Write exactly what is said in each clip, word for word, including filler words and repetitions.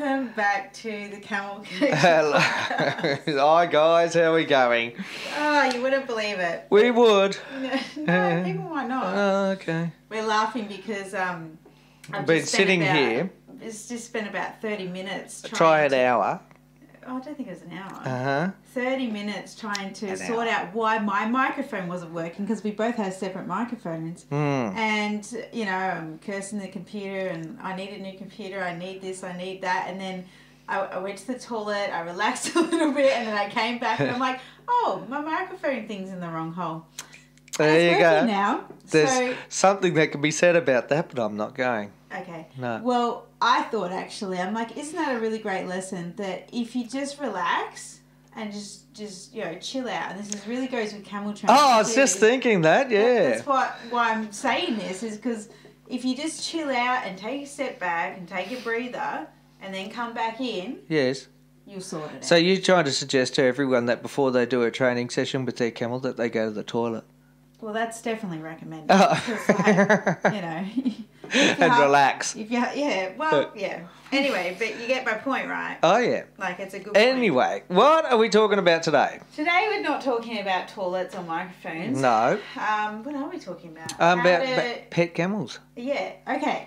Welcome back to the Camel Connection. Hello. Hi guys, how are we going? Oh, you wouldn't believe it. We would. No, no, people might not. Oh, okay. We're laughing because um, I've been sitting about, here. It's just been about thirty minutes. Trying Try an to, hour. Oh, I don't think it was an hour. Uh huh. Thirty minutes trying to an sort hour. out why my microphone wasn't working because we both have separate microphones. Mm. And you know, I'm cursing the computer, and I need a new computer. I need this. I need that. And then I, I went to the toilet. I relaxed a little bit, and then I came back, and I'm like, oh, my microphone thing's in the wrong hole. There you go. Now. There's so, something that can be said about that, but I'm not going. Okay. No. Well, I thought actually, I'm like, isn't that a really great lesson that if you just relax and just, just you know, chill out, and this is really goes with camel training. Oh, I was just thinking that, yeah. That's why, why I'm saying this is because if you just chill out and take a step back and take a breather and then come back in. Yes. You'll sort it out. So you're trying to suggest to everyone that before they do a training session with their camel that they go to the toilet. Well, that's definitely recommended. Oh. Like, you know. And have, relax. If you have, yeah, well, yeah. Anyway, but you get my point, right? Oh, yeah. Like, it's a good point. Anyway, what are we talking about today? Today we're not talking about toilets or microphones. No. Um, what are we talking about? Um, about to, pet camels. Yeah, okay.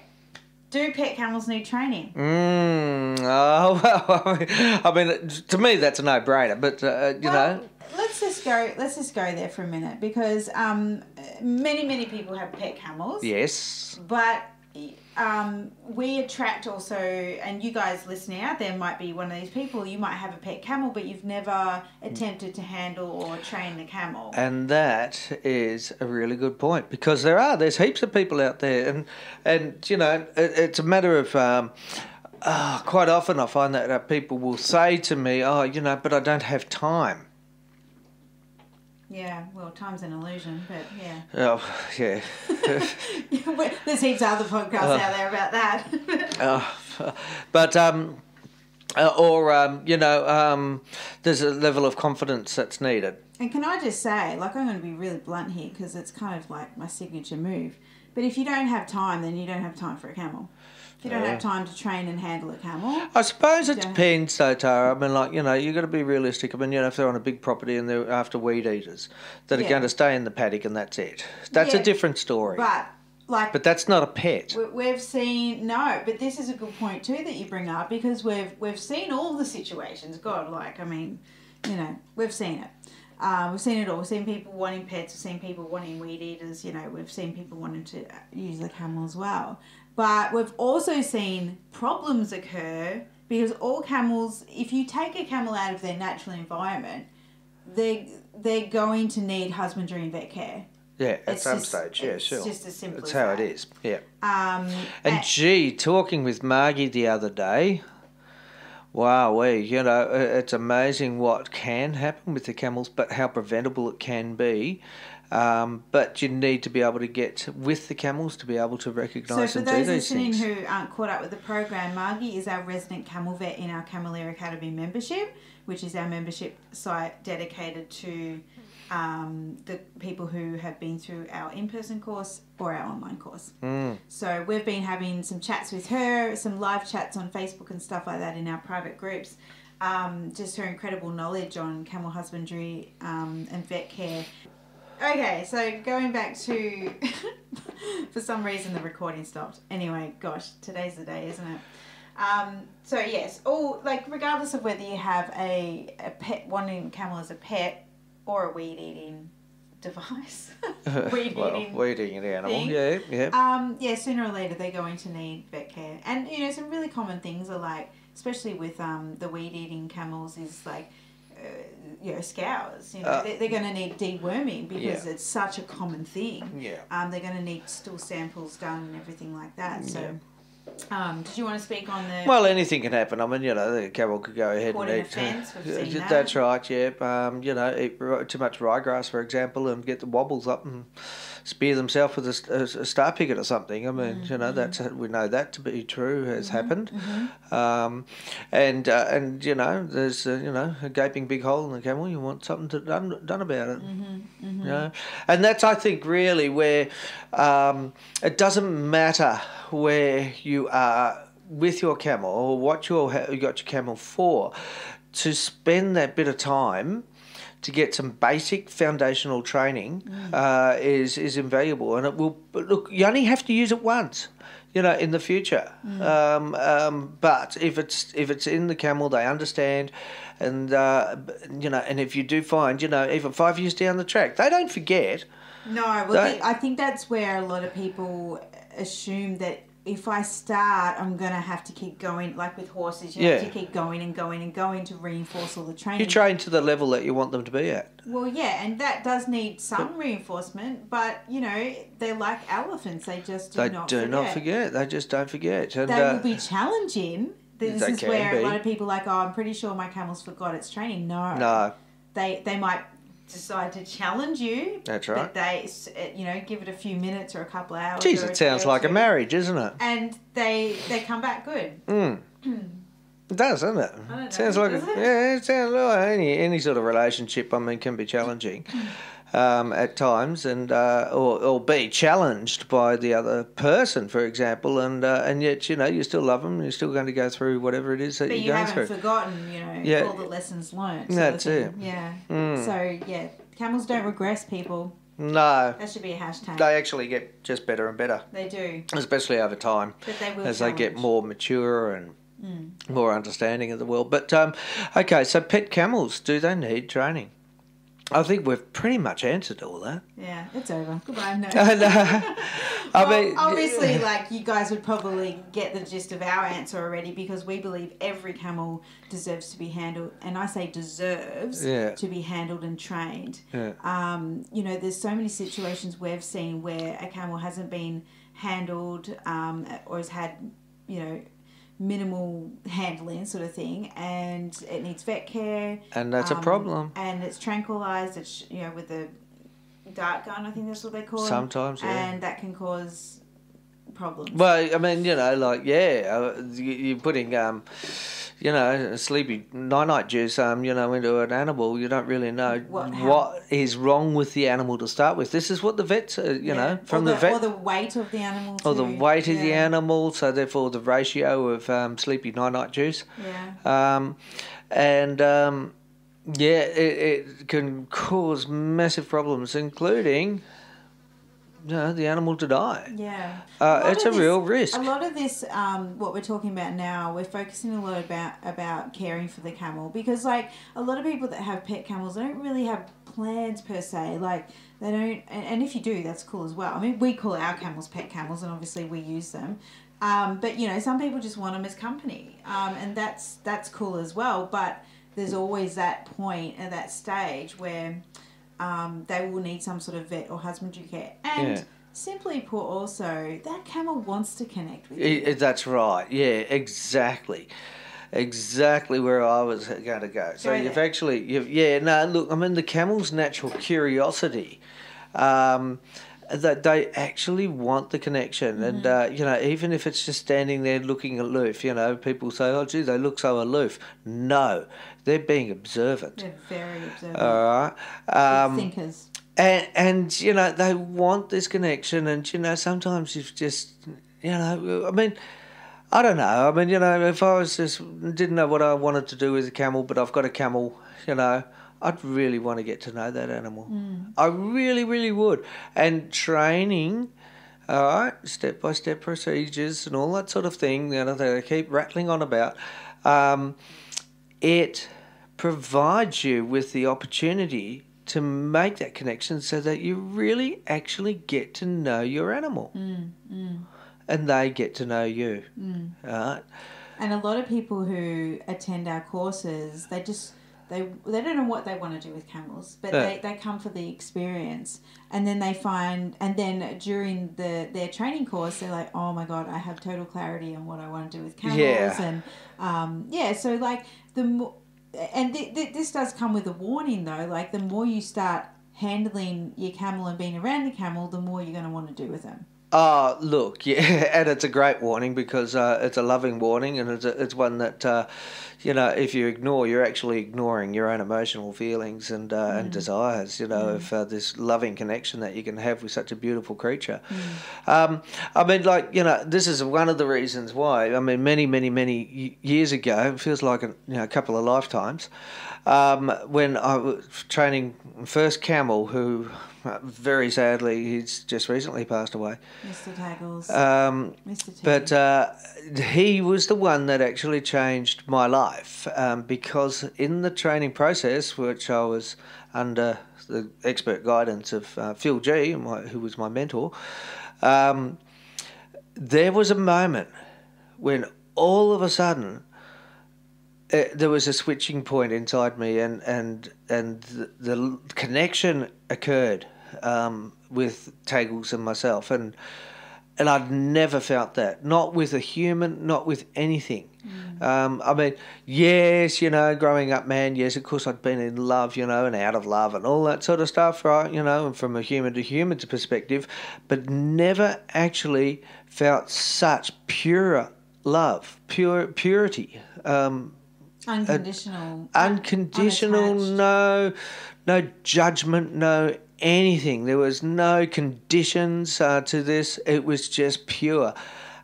Do pet camels need training? Mm, oh, well, I mean, I mean, to me that's a no-brainer, but, uh, you well, know. Let's just go, let's just go there for a minute because um, many, many people have pet camels. Yes. But um, we attract also, and you guys listening out there might be one of these people, you might have a pet camel, but you've never attempted to handle or train the camel. And that is a really good point because there are, there's heaps of people out there and, and you know, it, it's a matter of... Um, oh, quite often I find that uh, people will say to me, oh, you know, but I don't have time. Yeah, well, time's an illusion, but yeah. Oh, yeah. There's heaps of other podcasts uh, out there about that. uh, but, um, uh, or, um, you know, um, there's a level of confidence that's needed. And can I just say, like, I'm going to be really blunt here because it's kind of like my signature move. But if you don't have time, then you don't have time for a camel. If you don't yeah. have time to train and handle a camel. I suppose it depends though, Tara. I mean, like, you know, you've got to be realistic. I mean, you know, if they're on a big property and they're after weed eaters that yeah. are going to stay in the paddock and that's it. That's yeah, a different story. But, like... But that's not a pet. We've seen... No, but this is a good point too that you bring up because we've, we've seen all the situations. God, like, I mean, you know, we've seen it. Uh, we've seen it all. We've seen people wanting pets. We've seen people wanting weed eaters. You know, we've seen people wanting to use the camel as well. But we've also seen problems occur because all camels, if you take a camel out of their natural environment, they they're going to need husbandry and vet care. Yeah, at it's some just, stage. Yeah, it's sure. It's just as simple That's as how that. it is. Yeah. Um, and at, gee, talking with Margie the other day. Wow, we, you know, it's amazing what can happen with the camels, but how preventable it can be. Um, but you need to be able to get with the camels to be able to recognise and do these things. So for those listening who aren't caught up with the program, Margie is our resident camel vet in our Cameleer Academy membership, which is our membership site dedicated to um, the people who have been through our in-person course or our online course. Mm. So we've been having some chats with her, some live chats on Facebook and stuff like that in our private groups. Um, just her incredible knowledge on camel husbandry um, and vet care. Okay, so going back to, for some reason the recording stopped. Anyway, gosh, today's the day, isn't it? Um, so yes, all like regardless of whether you have a, a pet, wanting camel as a pet, or a weed eating device, weed well, eating, weed eating animal, thing, yeah, yeah. Um, yeah, sooner or later they're going to need vet care, and you know some really common things are like, especially with um the weed eating camels is like. Uh, you know, scours. You know, uh, they're, they're going to need deworming because yeah. it's such a common thing. Yeah. Um, they're going to need stool samples done and everything like that. So, yeah. um, did you want to speak on the? Well, anything can happen. I mean, you know, the camel could go ahead and eat. Fence, we've seen that. That's right. Yeah. Um, you know, eat too much ryegrass, for example, and get the wobbles up and spear themselves with a, a star picket or something. I mean, mm-hmm. you know, that's we know that to be true has mm-hmm. happened. Mm-hmm. um, and uh, and you know, there's uh, you know a gaping big hole in the camel. You want something to done done about it. Mm-hmm. Mm-hmm. You know? And that's I think really where um, it doesn't matter where you are with your camel or what you got your camel for, to spend that bit of time to get some basic foundational training mm. uh, is is invaluable, and it will. But look, you only have to use it once, you know, in the future. Mm. Um, um, but if it's if it's in the camel, they understand, and uh, you know, and if you do find, you know, even five years down the track, they don't forget. No, well, they, I think that's where a lot of people assume that if I start, I'm going to have to keep going. Like with horses, you yeah. have to keep going and going and going to reinforce all the training. You train to the level that you want them to be at. Well, yeah, and that does need some but, reinforcement, but, you know, they're like elephants. They just do they not do forget. They do not forget. They just don't forget. And, they uh, will be challenging. This is where be. a lot of people are like, oh, I'm pretty sure my camel's forgot its training. No. No. They, they might decide to challenge you. That's right. But they, you know, give it a few minutes or a couple of hours. Jeez, it sounds like a marriage, isn't it? And they they come back good. Mm. It does, doesn't it? I don't know. Sounds like it? yeah, it sounds like any any sort of relationship. I mean, can be challenging um, at times, and uh, or or be challenged by the other person, for example, and uh, and yet you know you still love them. You're still going to go through whatever it is that but you're you going through. But you haven't forgotten, you know, yeah. all the lessons learned. That's it. Yeah. Mm. So yeah, camels don't regress, people. No. That should be a hashtag. They actually get just better and better. They do. Especially over time. But they will as challenge. They get more mature and mm. more understanding of the world. But, um, okay, so pet camels, do they need training? I think we've pretty much answered all that. Yeah, it's over. Goodbye. No. and, uh, I well, mean, obviously, like, you guys would probably get the gist of our answer already, because we believe every camel deserves to be handled, and I say deserves yeah. to be handled and trained. Yeah. Um, you know, there's so many situations we've seen where a camel hasn't been handled um, or has had, you know, minimal handling sort of thing, and it needs vet care, and that's um, a problem, and it's tranquilized, it's, you know, with a dart gun, I think that's what they call it sometimes, yeah. and that can cause problems. Well, I mean, you know, like, yeah, you're putting um you know, sleepy night-night juice, um, you know, into an animal. You don't really know what, what is wrong with the animal to start with. This is what the vets, uh, you yeah. know, from or the, the vet. Or the weight of the animal. Or too. the weight yeah. of the animal, so therefore the ratio of um, sleepy night-night juice. Yeah. Um, and, um, yeah, it, it can cause massive problems, including... No, the animal to die. Yeah. Uh, it's a this, real risk. A lot of this, um, what we're talking about now, we're focusing a lot about, about caring for the camel, because, like, a lot of people that have pet camels don't really have plans per se. Like, they don't, and, and if you do, that's cool as well. I mean, we call our camels pet camels, and obviously we use them. Um, but, you know, some people just want them as company, um, and that's, that's cool as well. But there's always that point at that stage where... Um, they will need some sort of vet or husbandry care. And yeah. simply put, also, that camel wants to connect with you. It, that's right. Yeah, exactly. Exactly where I was going to go. So you've there. actually, you've, yeah, no, look, I mean, the camel's natural curiosity, um, that they actually want the connection. Mm-hmm. And, uh, you know, even if it's just standing there looking aloof, you know, people say, oh, gee, they look so aloof. No. They're being observant. They're very observant. All right. Um, thinkers. And, and, you know, they want this connection, and, you know, sometimes you've just, you know, I mean, I don't know. I mean, you know, if I was just, didn't know what I wanted to do with a camel, but I've got a camel, you know, I'd really want to get to know that animal. Mm. I really, really would. And training... all right, step-by-step procedures and all that sort of thing, you know, that I keep rattling on about, um, it provides you with the opportunity to make that connection so that you really actually get to know your animal. Mm, mm. And they get to know you. Mm. All right? And a lot of people who attend our courses, they just... They, they don't know what they want to do with camels, but yeah. they, they come for the experience, and then they find, and then during the their training course, they're like, oh my God, I have total clarity on what I want to do with camels. Yeah. And um, yeah, so like the more, and th th this does come with a warning though, like the more you start handling your camel and being around the camel, the more you're going to want to do with them. Uh, look, yeah, and it's a great warning because uh, it's a loving warning, and it's a, it's one that, uh, you know, if you ignore, you're actually ignoring your own emotional feelings and uh, mm. and desires, you know, mm. of uh, this loving connection that you can have with such a beautiful creature. Mm. Um, I mean, like, you know, this is one of the reasons why, I mean, many, many, many years ago, it feels like a, you know, a couple of lifetimes, um, when I was training first Camel, who... very sadly, he's just recently passed away. Mister Taggles. Um, Mister Taggles. But uh, he was the one that actually changed my life um, because in the training process, which I was under the expert guidance of uh, Phil G., my, who was my mentor, um, there was a moment when all of a sudden it, there was a switching point inside me, and, and, and the, the connection occurred. Um, with Taggles and myself, and and I'd never felt that, not with a human, not with anything. Mm. Um, I mean, yes, you know, growing up, man, yes, of course I'd been in love, you know, and out of love and all that sort of stuff, right, you know, and from a human to human perspective, but never actually felt such pure love, pure purity. Um, unconditional. Uh, unconditional, unattached. no, no judgment, no anything. There was no conditions uh, to this. It was just pure.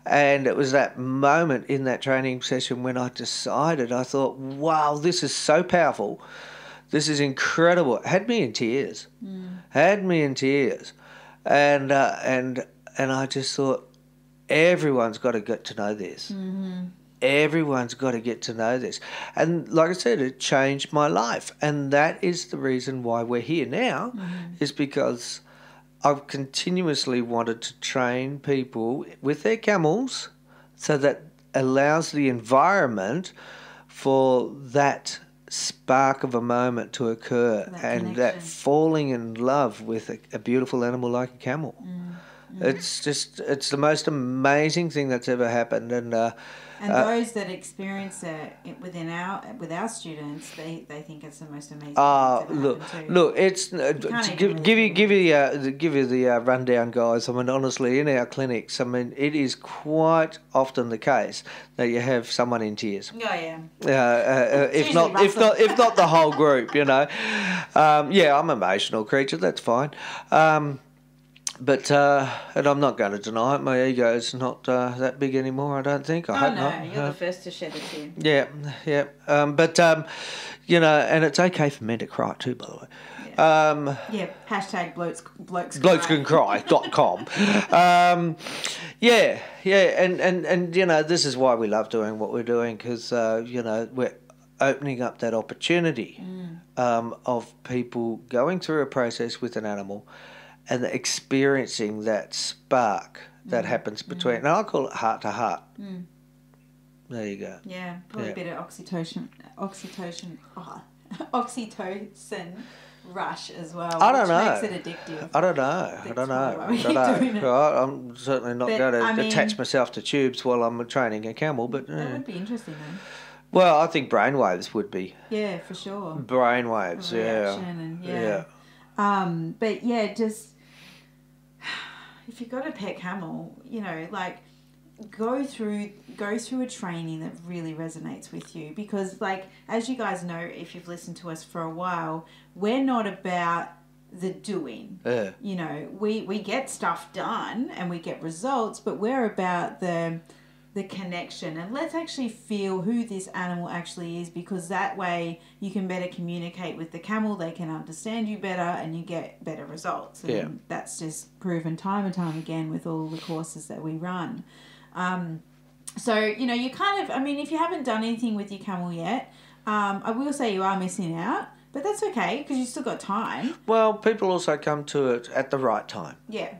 And it was that moment in that training session when I decided, I thought, wow, this is so powerful. This is incredible. It had me in tears. Mm. Had me in tears. And, uh, and, and I just thought, everyone's got to get to know this. Mm-hmm. Everyone's got to get to know this. And like I said, it changed my life. And that is the reason why we're here now, mm-hmm. is because I've continuously wanted to train people with their camels so that allows the environment for that spark of a moment to occur, that and connection. That falling in love with a, a beautiful animal like a camel. Mm-hmm. It's just, it's the most amazing thing that's ever happened. And, uh, And uh, those that experience it within our with our students, they, they think it's the most amazing. Ah, uh, look, look, it's uh, to give, give you give you the uh, give you the uh, rundown, guys. I mean, honestly, in our clinics, I mean, it is quite often the case that you have someone in tears. Oh yeah. Uh, uh, if not, Russell. if not, if not the whole group, you know. Um, yeah, I'm an emotional creature. That's fine. Um, But, uh, and I'm not going to deny it, my ego's not uh, that big anymore, I don't think. I oh, hope no, not. You're uh, the first to shed a tear. Yeah, yeah. Um, but, um, you know, and it's okay for men to cry too, by the way. Yeah, um, yeah. Hashtag blokes, blokes, blokes can cry. dot com. Um, yeah, yeah, and, and, and, you know, this is why we love doing what we're doing because, uh, you know, we're opening up that opportunity mm. um, of people going through a process with an animal and experiencing that spark that mm. happens between, mm. and I call it heart to heart. Mm. There you go. Yeah, probably yeah. a bit of oxytocin, oxytocin, oh, oxytocin rush as well. I don't know. Makes it addictive. I don't know. I don't know. I don't know. Right? I'm certainly not but, going to I mean, attach myself to tubes while I'm training a camel, but that yeah. would be interesting though. Well, I think brainwaves would be. Yeah, for sure. Brainwaves. Yeah. And, yeah. Yeah. Um, but yeah, just. If you've got a pet camel, you know, like go through go through a training that really resonates with you because, like, as you guys know, if you've listened to us for a while, we're not about the doing. Yeah. You know, we, we get stuff done and we get results, but we're about the the connection and let's actually feel who this animal actually is because that way you can better communicate with the camel, they can understand you better and you get better results. And yeah. that's just proven time and time again with all the courses that we run. Um, so, you know, you kind of, I mean, if you haven't done anything with your camel yet, um, I will say you are missing out. But that's okay because you've still got time. Well, people also come to it at the right time. Yeah.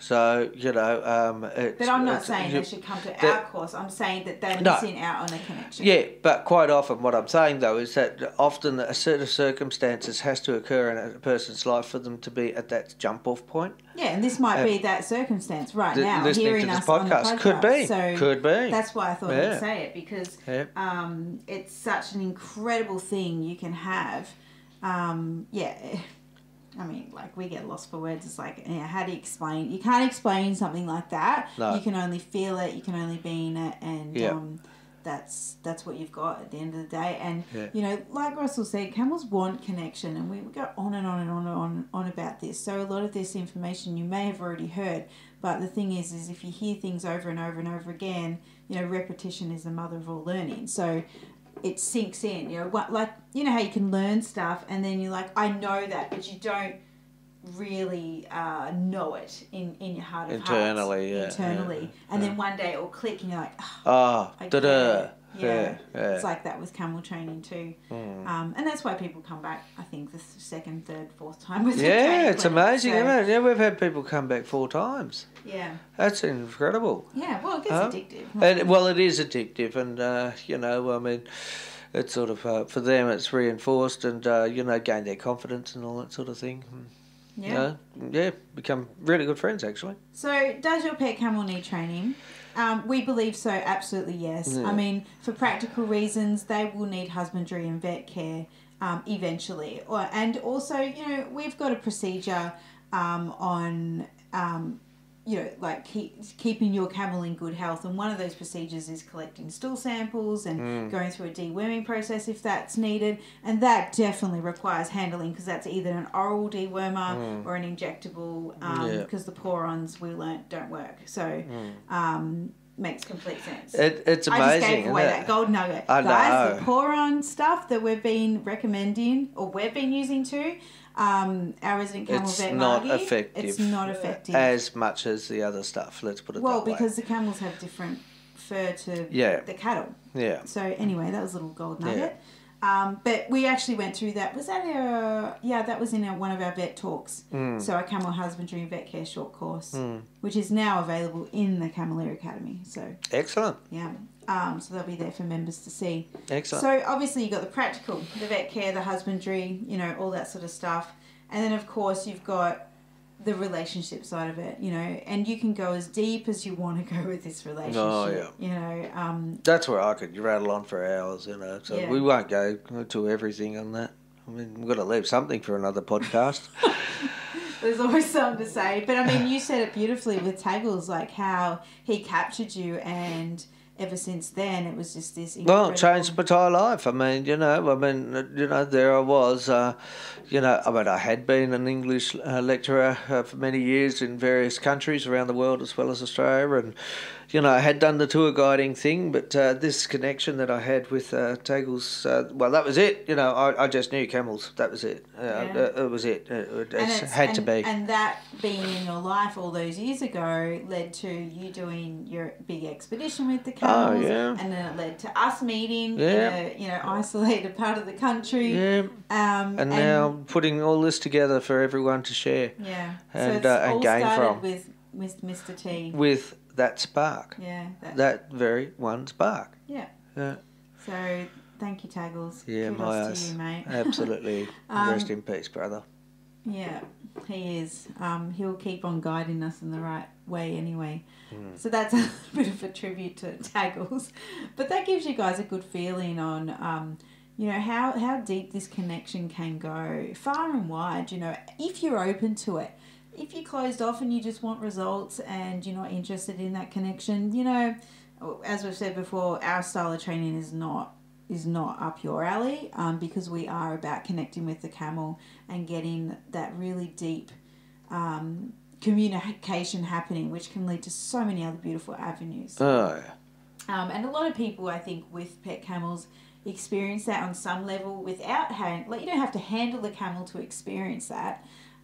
So, you know, um, it's... But I'm not saying they should come to our course. I'm saying that they're missing out on a connection. Yeah, but quite often what I'm saying, though, is that often a set of circumstances has to occur in a person's life for them to be at that jump-off point. Yeah, and this might be that circumstance right now, hearing us on the podcast. Could be, so could be. That's why I thought I'd say it, because um, it's such an incredible thing you can have. Um, yeah, I mean, like, we get lost for words. It's like, you know, how do you explain? You can't explain something like that. No. You can only feel it. You can only be in it. And yeah. um, that's that's what you've got at the end of the day. And, yeah. you know, like Russell said, camels want connection. And we go on and on and on and on, on about this. So a lot of this information you may have already heard. But the thing is, is if you hear things over and over and over again, you know, repetition is the mother of all learning. So it sinks in, you know, what, like, you know how you can learn stuff and then you're like, I know that, but you don't really uh, know it in, in your heart of internally, hearts. Yeah, internally, yeah. And yeah. then one day it'll click and you're like, oh, oh I get it. Yeah. Yeah, yeah. It's like that with camel training too. Mm. Um, and that's why people come back, I think, the second, third, fourth time. With yeah, it's clinic, amazing, so. Isn't it? Yeah, we've had people come back four times. Yeah. That's incredible. Yeah, well, it gets um, addictive. And, well, it is addictive and, uh, you know, I mean, it's sort of, uh, for them it's reinforced and, uh, you know, gain their confidence and all that sort of thing. And, yeah. Uh, yeah, become really good friends, actually. So does your pet camel need training? Um, we believe so, absolutely, yes. Yeah. I mean, for practical reasons, they will need husbandry and vet care um, eventually. Or, and also, you know, we've got a procedure um, on, um, you know, like keep, keeping your camel in good health. And one of those procedures is collecting stool samples and mm. going through a deworming process if that's needed. And that definitely requires handling because that's either an oral dewormer mm. or an injectable um, yeah. because the porons we learnt don't work. So mm. um, makes complete sense. It, it's amazing. I just gave away that gold nugget. I Guys, know. The poron stuff that we've been recommending or we've been using too, Um, our resident camel it's vet not Margie, effective. It's not effective as much as the other stuff. Let's put it well, that way. Well, because the camels have different fur to yeah. the cattle. Yeah. So anyway, that was a little gold nugget. Yeah. Um, but we actually went through that. Was that our? Yeah, that was in our, one of our vet talks. Mm. So our camel husbandry and vet care short course, mm. which is now available in the Cameleer Academy. So excellent. Yeah. Um, so they'll be there for members to see. Excellent. So obviously you've got the practical, the vet care, the husbandry, you know, all that sort of stuff. And then, of course, you've got the relationship side of it, you know, and you can go as deep as you want to go with this relationship. Oh, yeah. You know. Um, That's where I could rattle on for hours, you know, so yeah. we won't go to everything on that. I mean, we've got to leave something for another podcast. There's always something to say. But, I mean, you said it beautifully with Taggles, like how he captured you and... Ever since then, it was just this incredible... Well, it changed my entire life. I mean, you know, I mean, you know, there I was. Uh, you know, I mean, I had been an English uh, lecturer uh, for many years in various countries around the world as well as Australia. And, you know, I had done the tour guiding thing, but uh, this connection that I had with uh, Taggles, uh, well, that was it. You know, I, I just knew camels. That was it. Uh, yeah. uh, it was it. It, it had and, to be. And that being in your life all those years ago led to you doing your big expedition with the camels. Oh, yeah. And then it led to us meeting yeah. in a, you know, isolated part of the country. Yeah. Um, and, and now putting all this together for everyone to share. Yeah. And, so it's uh, all started from. With, with Mister T. With that spark. Yeah. That, that very one spark. Yeah. Yeah. So thank you, Taggles. Yeah, kudos my eyes. To you, mate. Absolutely. um, Rest in peace, brother. Yeah, he is. Um, he'll keep on guiding us in the right way anyway. Mm. So that's a bit of a tribute to Taggles. But that gives you guys a good feeling on, um, you know, how, how deep this connection can go, far and wide, you know, if you're open to it. If you're closed off and you just want results and you're not interested in that connection, you know, as we've said before, our style of training is not is not up your alley um, because we are about connecting with the camel and getting that really deep um, communication happening, which can lead to so many other beautiful avenues. Oh, yeah. Um, and a lot of people, I think, with pet camels experience that on some level without hand, like you don't have to handle the camel to experience that.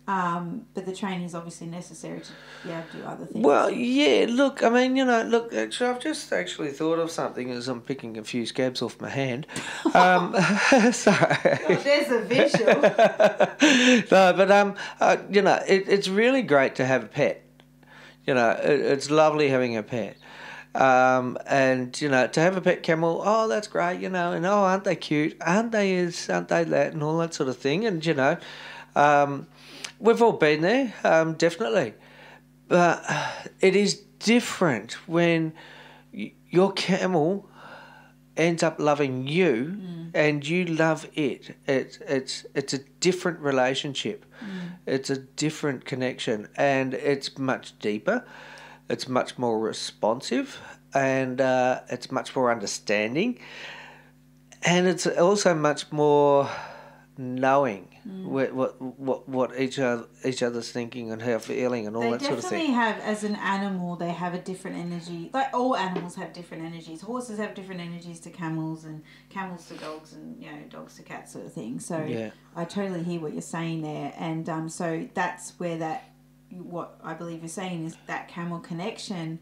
Um, but the training is obviously necessary to be able to do other things. Well, yeah, look, I mean, you know, look, actually, I've just actually thought of something as I'm picking a few scabs off my hand. Um, sorry. God, there's a visual. No, but, um, uh, you know, it, it's really great to have a pet. You know, it, it's lovely having a pet. Um, and, you know, to have a pet camel, oh, that's great, you know, and, oh, aren't they cute? Aren't they this? Aren't they that? And all that sort of thing. And, you know, um... we've all been there, um, definitely. But it is different when your camel ends up loving you mm. and you love it. It's it's it's a different relationship. Mm. It's a different connection, and it's much deeper. It's much more responsive, and uh, it's much more understanding, and it's also much more knowing mm. what, what what what each other each other's thinking and how feeling and all they that sort of thing. They definitely have, as an animal, they have a different energy. Like all animals have different energies. Horses have different energies to camels, and camels to dogs, and you know, dogs to cats, sort of thing. So yeah. I totally hear what you're saying there, and um, so that's where that what I believe you're saying is that camel connection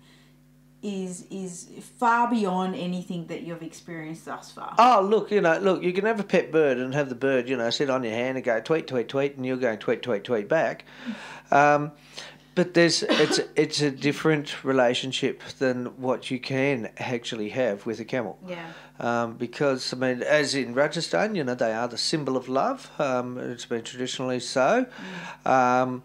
is is far beyond anything that you've experienced thus far. Oh, look, you know, look, you can have a pet bird and have the bird, you know, sit on your hand and go tweet, tweet, tweet, and you're going tweet, tweet, tweet back. Um, but there's it's it's a different relationship than what you can actually have with a camel. Yeah. Um, because, I mean, as in Rajasthan, you know, they are the symbol of love. Um, it's been traditionally so. Um,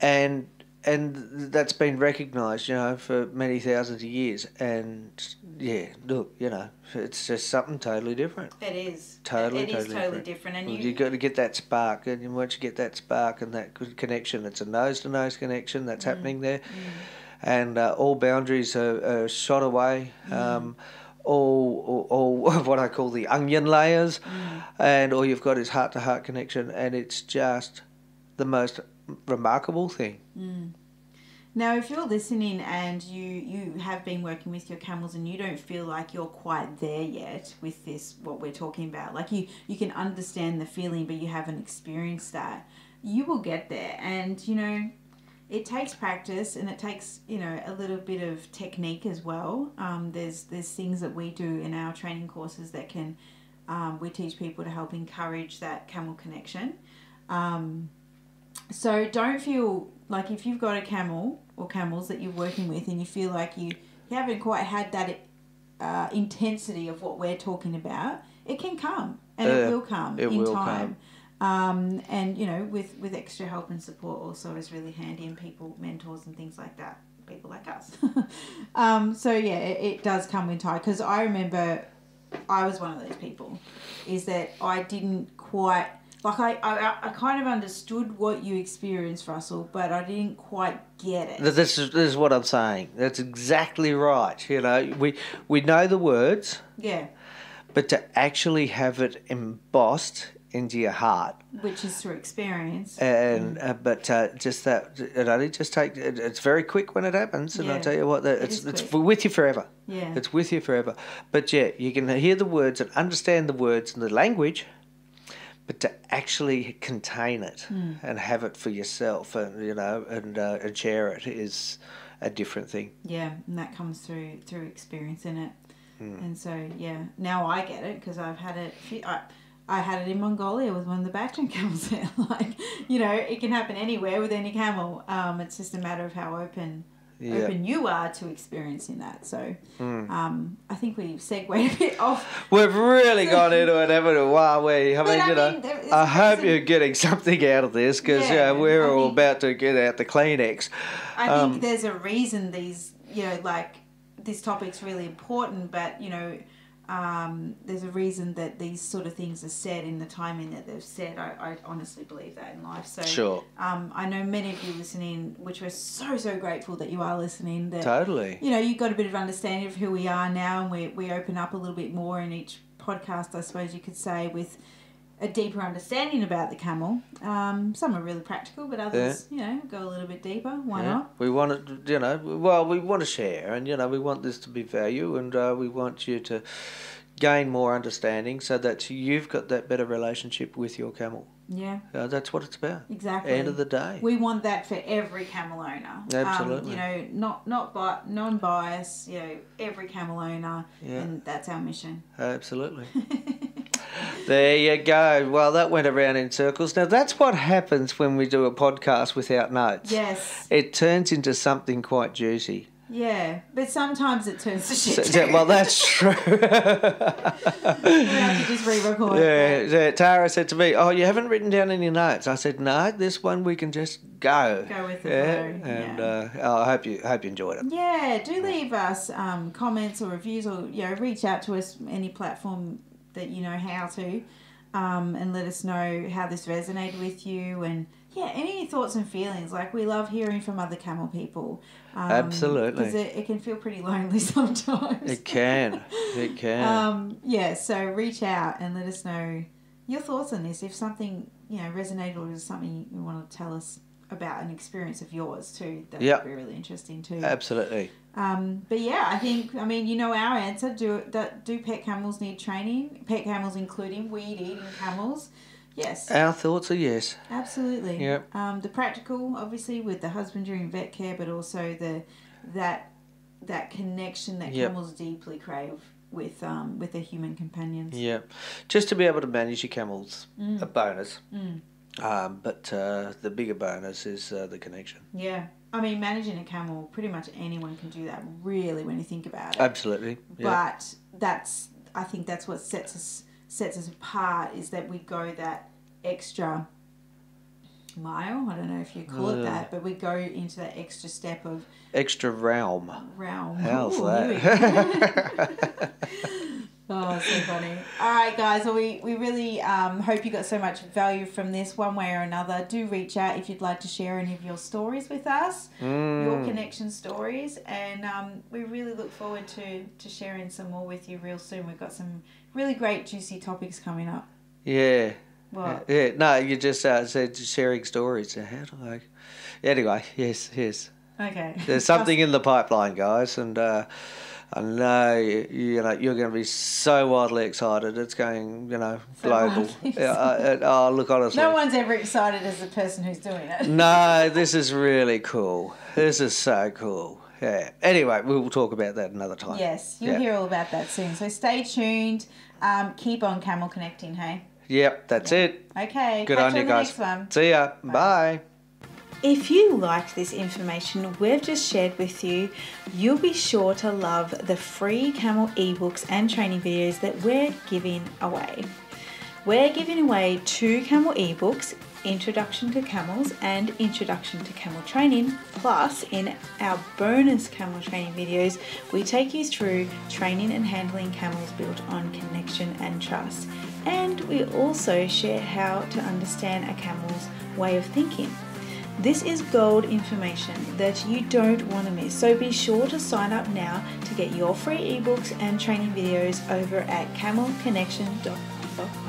and... And that's been recognised, you know, for many thousands of years. And, yeah, look, you know, it's just something totally different. It is. Totally, it, it totally, is totally different. different. And you, You've got to get that spark. And once you get that spark and that good connection, it's a nose-to-nose connection that's mm. happening there. Mm. And uh, all boundaries are, are shot away. Mm. Um, all, all, all what I call the onion layers. Mm. And all you've got is heart-to-heart connection. And it's just the most remarkable thing. Mm. Now, if you're listening and you you have been working with your camels and you don't feel like you're quite there yet with this, what we're talking about, like you you can understand the feeling but you haven't experienced that, you will get there. And you know, it takes practice, and it takes, you know, a little bit of technique as well. Um, there's there's things that we do in our training courses that can um, we teach people to help encourage that camel connection. Um, So don't feel like, if you've got a camel or camels that you're working with and you feel like you, you haven't quite had that uh, intensity of what we're talking about, it can come, and uh, it will come it in will time. Come. Um, and, you know, with, with extra help and support also is really handy, and people, mentors and things like that, people like us. um, so, yeah, it, it does come in time, because I remember I was one of those people, is that I didn't quite... Like, I, I, I kind of understood what you experienced, Russell, but I didn't quite get it. This is, this is what I'm saying. That's exactly right. You know, we we know the words. Yeah. But to actually have it embossed into your heart. Which is through experience. And mm. uh, But uh, just that, it only just takes, it, it's very quick when it happens, and yeah. I tell you what, the, it's it it's with you forever. Yeah. It's with you forever. But, yeah, you can hear the words and understand the words and the language, but to actually contain it mm. and have it for yourself, and you know, and, uh, and share it is a different thing. Yeah, and that comes through through experience in it. Mm. And so, yeah, now I get it, because I've had it. I, I had it in Mongolia with one of the Bactrian camels there. Like, you know, it can happen anywhere with any camel. Um, it's just a matter of how open. Yeah. Open you are to experiencing that. So mm. um, I think we've segued a bit off. We've really gone into it, haven't we? Wow, we. I mean, I you mean, know, I hope you're getting something out of this, because yeah, yeah, we're I all think, about to get out the Kleenex. I um, think there's a reason these, you know, like this topic's really important, but you know, um, there's a reason that these sort of things are said in the timing that they're said. I, I honestly believe that in life. So sure. Um, I know many of you listening, which we're so, so grateful that you are listening. That, totally. You know, you've got a bit of understanding of who we are now, and we, we open up a little bit more in each podcast, I suppose you could say, with a deeper understanding about the camel. Um, some are really practical, but others, yeah. you know, go a little bit deeper. Why yeah. not? We want it, you know, well, we want to share, and, you know, we want this to be value, and uh, we want you to gain more understanding so that you've got that better relationship with your camel. Yeah. Uh, that's what it's about. Exactly. End of the day. We want that for every camel owner. Absolutely. Um, you know, not, not bi- non-biased, you know, every camel owner, yeah. and that's our mission. Absolutely. There you go. Well, that went around in circles. Now, that's what happens when we do a podcast without notes. Yes. It turns into something quite juicy. Yeah, but sometimes it turns to shit. So, well, that's true. We have to just re-record. Yeah, yeah, Tara said to me, "Oh, you haven't written down any notes." I said, "No, this one we can just go. Go with it." Yeah, and yeah. Uh, I hope you hope you enjoyed it. Yeah, do leave us um, comments or reviews, or you know, reach out to us any platform that you know how to, um, and let us know how this resonated with you and. Yeah, any thoughts and feelings. Like, we love hearing from other camel people. Um, Absolutely. Because it, it can feel pretty lonely sometimes. It can. It can. Um, yeah, so reach out and let us know your thoughts on this. If something, you know, resonated or something you want to tell us about an experience of yours too, that yep. would be really interesting too. Absolutely. Um, but yeah, I think, I mean, you know our answer. Do, do pet camels need training? Pet camels including weed-eating camels. Yes. Our thoughts are yes. Absolutely. Yep. Um, the practical, obviously, with the husbandry and vet care, but also the that that connection that yep. camels deeply crave with um with their human companions. Yeah. Just to be able to manage your camels, mm. a bonus. Mm. Um, but uh, the bigger bonus is uh, the connection. Yeah. I mean, managing a camel, pretty much anyone can do that, really, when you think about it. Absolutely. Yep. But that's, I think that's what sets us sets us apart, is that we go that extra mile. I don't know if you call uh, it that, but we go into that extra step of... Extra realm. Realm. How's Ooh, that? Oh, so funny. All right, guys. Well, we, we really um, hope you got so much value from this one way or another. Do reach out if you'd like to share any of your stories with us, mm. your connection stories, and um, we really look forward to, to sharing some more with you real soon. We've got some really great juicy topics coming up. Yeah. What? Yeah. No, you just uh, said sharing stories. How do I... Anyway, yes, yes. Okay. There's something in the pipeline, guys, and... Uh, I know, you know, you're going to be so wildly excited. It's going, you know, so global. uh, oh, look, honestly. No one's ever excited as the person who's doing it. No, this is really cool. This is so cool. Yeah. Anyway, we'll talk about that another time. Yes, you'll yeah. hear all about that soon. So stay tuned. Um, keep on camel connecting, hey? Yep, that's yeah. it. Okay. Good on you, guys. Catch you on the next one. See ya. Bye. Bye. If you like this information we've just shared with you, you'll be sure to love the free camel ebooks and training videos that we're giving away. We're giving away two camel ebooks, Introduction to Camels and Introduction to Camel Training. Plus, in our bonus camel training videos, we take you through training and handling camels built on connection and trust. And we also share how to understand a camel's way of thinking. This is gold information that you don't want to miss, so be sure to sign up now to get your free ebooks and training videos over at camel connection dot com.